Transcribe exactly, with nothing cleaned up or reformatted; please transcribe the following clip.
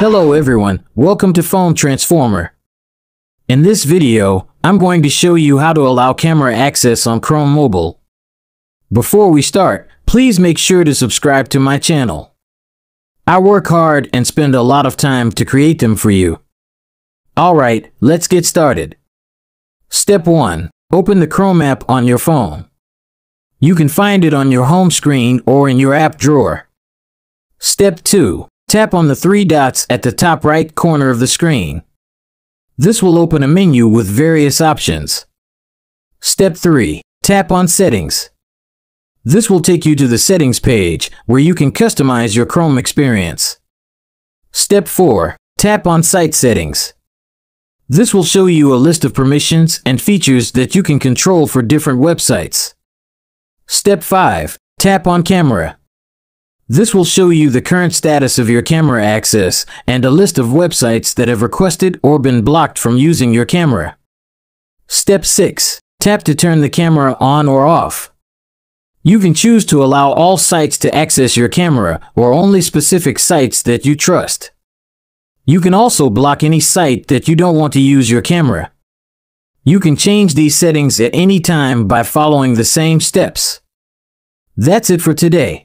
Hello everyone, welcome to Phone Transformer. In this video, I'm going to show you how to allow camera access on Chrome mobile. Before we start, please make sure to subscribe to my channel. I work hard and spend a lot of time to create them for you. Alright, let's get started. Step one. Open the Chrome app on your phone. You can find it on your home screen or in your app drawer. Step two. Tap on the three dots at the top right corner of the screen. This will open a menu with various options. Step three. Tap on Settings. This will take you to the Settings page, where you can customize your Chrome experience. Step four. Tap on Site Settings. This will show you a list of permissions and features that you can control for different websites. Step five. Tap on Camera. This will show you the current status of your camera access and a list of websites that have requested or been blocked from using your camera. Step six. Tap to turn the camera on or off. You can choose to allow all sites to access your camera or only specific sites that you trust. You can also block any site that you don't want to use your camera. You can change these settings at any time by following the same steps. That's it for today.